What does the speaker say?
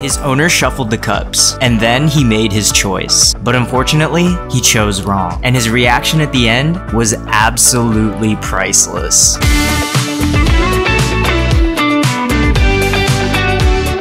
His owner shuffled the cups, and then he made his choice. But unfortunately, he chose wrong, and his reaction at the end was absolutely priceless.